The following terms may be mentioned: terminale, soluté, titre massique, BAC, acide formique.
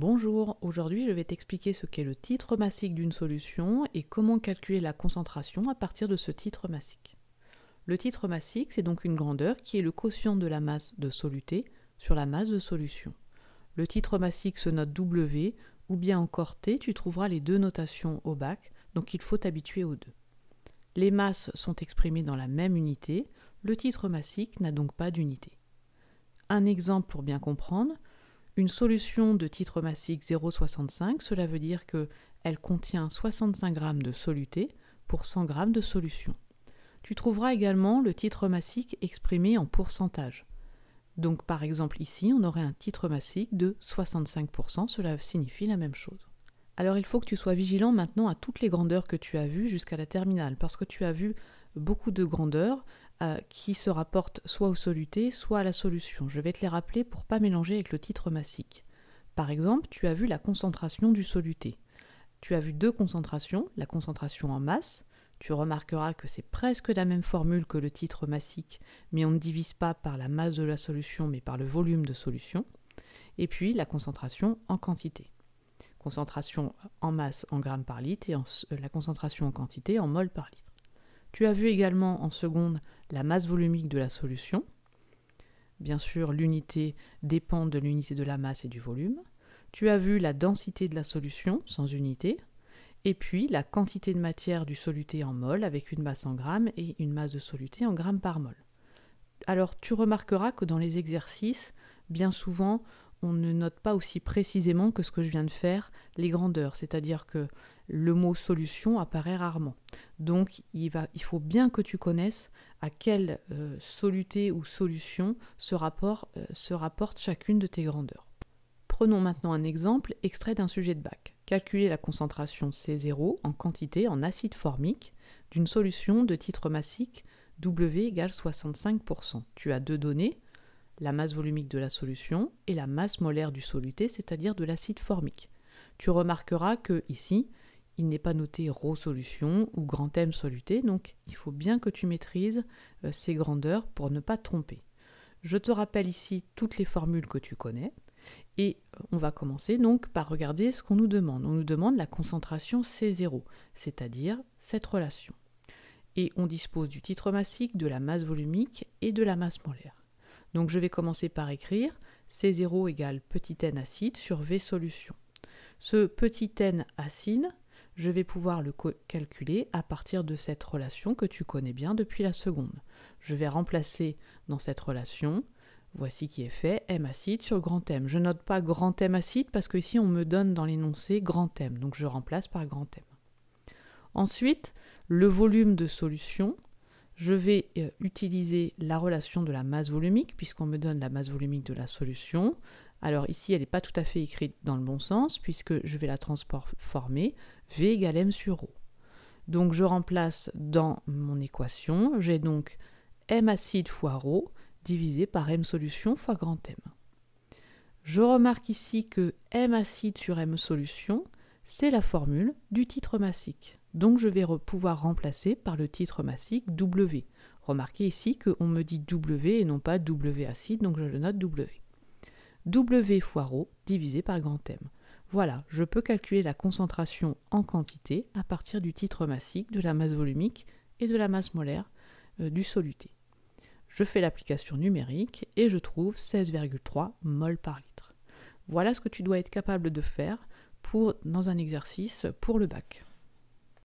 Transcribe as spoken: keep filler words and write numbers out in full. Bonjour, aujourd'hui je vais t'expliquer ce qu'est le titre massique d'une solution et comment calculer la concentration à partir de ce titre massique. Le titre massique, c'est donc une grandeur qui est le quotient de la masse de soluté sur la masse de solution. Le titre massique se note W ou bien encore T, tu trouveras les deux notations au bac, donc il faut t'habituer aux deux. Les masses sont exprimées dans la même unité, le titre massique n'a donc pas d'unité. Un exemple pour bien comprendre. Une solution de titre massique zéro virgule soixante-cinq, cela veut dire qu'elle contient soixante-cinq grammes de soluté pour cent grammes de solution. Tu trouveras également le titre massique exprimé en pourcentage. Donc par exemple ici, on aurait un titre massique de soixante-cinq pour cent, cela signifie la même chose. Alors il faut que tu sois vigilant maintenant à toutes les grandeurs que tu as vues jusqu'à la terminale, parce que tu as vu beaucoup de grandeurs euh, qui se rapportent soit au soluté, soit à la solution. Je vais te les rappeler pour ne pas mélanger avec le titre massique. Par exemple, tu as vu la concentration du soluté. Tu as vu deux concentrations, la concentration en masse. Tu remarqueras que c'est presque la même formule que le titre massique, mais on ne divise pas par la masse de la solution, mais par le volume de solution. Et puis la concentration en quantité. Concentration en masse en grammes par litre et en, euh, la concentration en quantité en moles par litre. Tu as vu également en seconde la masse volumique de la solution. Bien sûr, l'unité dépend de l'unité de la masse et du volume. Tu as vu la densité de la solution sans unité. Et puis la quantité de matière du soluté en mol avec une masse en grammes et une masse de soluté en grammes par mol. Alors tu remarqueras que dans les exercices, bien souvent, on ne note pas aussi précisément que ce que je viens de faire les grandeurs, c'est-à-dire que le mot solution apparaît rarement. Donc il, va, il faut bien que tu connaisses à quelle euh, soluté ou solution se, rapport, euh, se rapporte chacune de tes grandeurs. Prenons maintenant un exemple extrait d'un sujet de bac. Calculer la concentration C zéro en quantité en acide formique d'une solution de titre massique W égale soixante-cinq pour cent. Tu as deux données. La masse volumique de la solution et la masse molaire du soluté, c'est-à-dire de l'acide formique. Tu remarqueras que ici, il n'est pas noté ρ solution ou grand M soluté, donc il faut bien que tu maîtrises euh, ces grandeurs pour ne pas te tromper. Je te rappelle ici toutes les formules que tu connais et on va commencer donc par regarder ce qu'on nous demande. On nous demande la concentration C zéro, c'est-à-dire cette relation. Et on dispose du titre massique, de la masse volumique et de la masse molaire. Donc je vais commencer par écrire C zéro égale petit n acide sur V solution. Ce petit n acide, je vais pouvoir le calculer à partir de cette relation que tu connais bien depuis la seconde. Je vais remplacer dans cette relation, voici qui est fait, M acide sur grand M. Je note pas grand M acide parce qu'ici on me donne dans l'énoncé grand M, donc je remplace par grand M. Ensuite, le volume de solution. Je vais euh, utiliser la relation de la masse volumique puisqu'on me donne la masse volumique de la solution. Alors ici, elle n'est pas tout à fait écrite dans le bon sens puisque je vais la transformer V égale M sur rho. Donc je remplace dans mon équation. J'ai donc M acide fois rho divisé par M solution fois grand M. Je remarque ici que M acide sur M solution, c'est la formule du titre massique. Donc je vais pouvoir remplacer par le titre massique W. Remarquez ici qu'on me dit W et non pas W acide, donc je le note W. W fois rho divisé par grand M. Voilà, je peux calculer la concentration en quantité à partir du titre massique, de la masse volumique et de la masse molaire euh, du soluté. Je fais l'application numérique et je trouve seize virgule trois mol par litre. Voilà ce que tu dois être capable de faire pour, dans un exercice pour le bac.